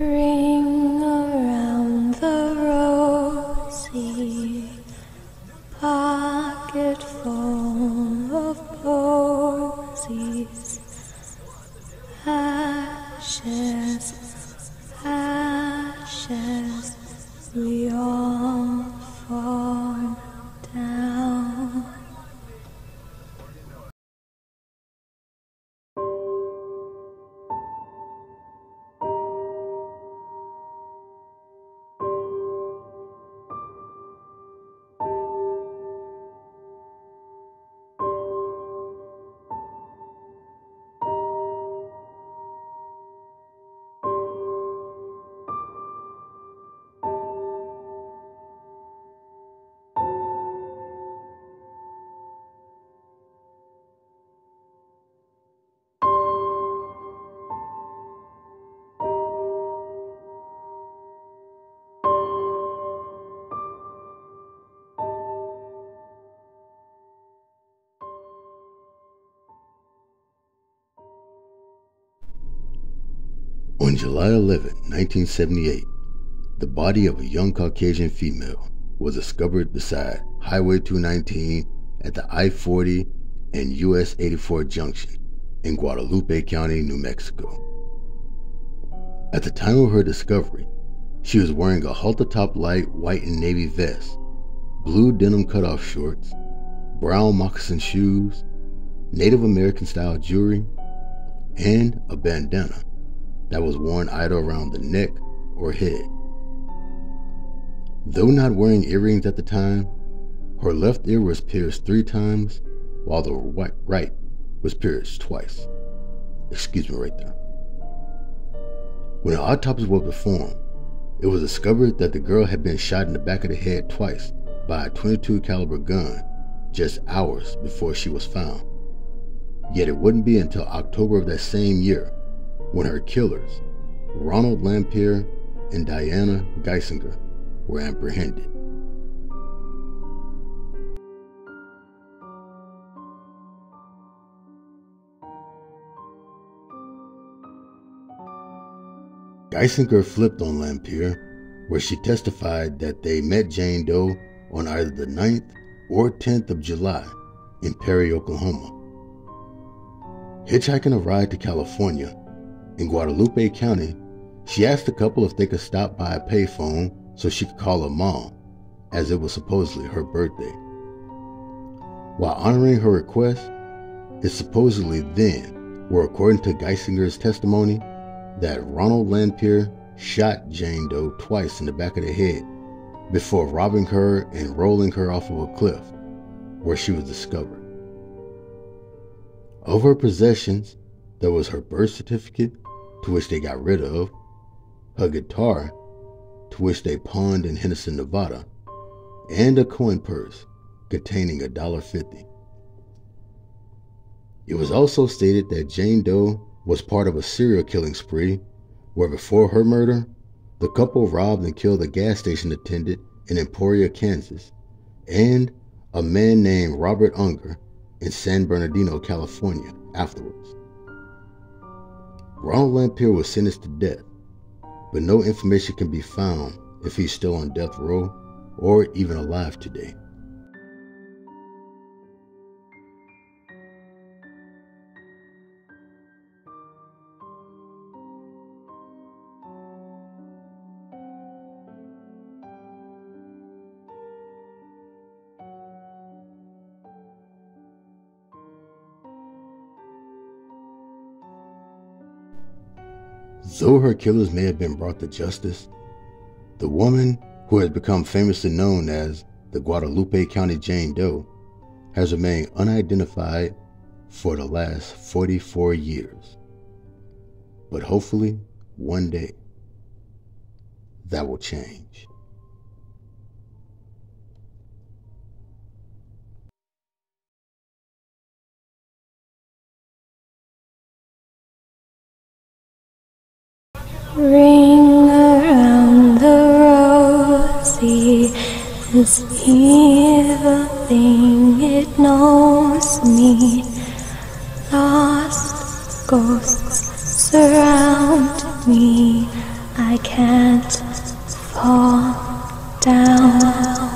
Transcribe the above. Ring around the rosy, pocket full of posies, ashes, ashes, we all fall down. On July 11, 1978, the body of a young Caucasian female was discovered beside Highway 219 at the I-40 and US 84 junction in Guadalupe County, New Mexico. At the time of her discovery, she was wearing a halter-top light white and navy vest, blue denim cutoff shorts, brown moccasin shoes, Native American-style jewelry, and a bandana that was worn either around the neck or head. Though not wearing earrings at the time, her left ear was pierced 3 times, while the right was pierced twice. Excuse me right there. When an autopsy was performed, it was discovered that the girl had been shot in the back of the head twice by a .22 caliber gun just hours before she was found. Yet it wouldn't be until October of that same year when her killers, Ronald Lanphear and Diana Geisinger, were apprehended. Geisinger flipped on Lanphear, where she testified that they met Jane Doe on either the 9th or 10th of July in Perry, Oklahoma. Hitchhiking a ride to California, in Guadalupe County, she asked the couple if they could stop by a payphone so she could call her mom, as it was supposedly her birthday. While honoring her request, it supposedly then were, according to Geisinger's testimony, that Ronald Lanphear shot Jane Doe twice in the back of the head before robbing her and rolling her off of a cliff, where she was discovered. Of her possessions, there was her birth certificate, to which they got rid of, her guitar, to which they pawned in Henderson, Nevada, and a coin purse containing $1.50. It was also stated that Jane Doe was part of a serial killing spree, where before her murder, the couple robbed and killed a gas station attendant in Emporia, Kansas, and a man named Robert Unger in San Bernardino, California, afterwards. Ronald Lanphear was sentenced to death, but no information can be found if he's still on death row or even alive today. Though her killers may have been brought to justice, the woman, who has become famously known as the Guadalupe County Jane Doe, has remained unidentified for the last 44 years. But hopefully, one day, that will change. Ring around the rosy, this evil thing, it knows me. Lost ghosts surround me, I down.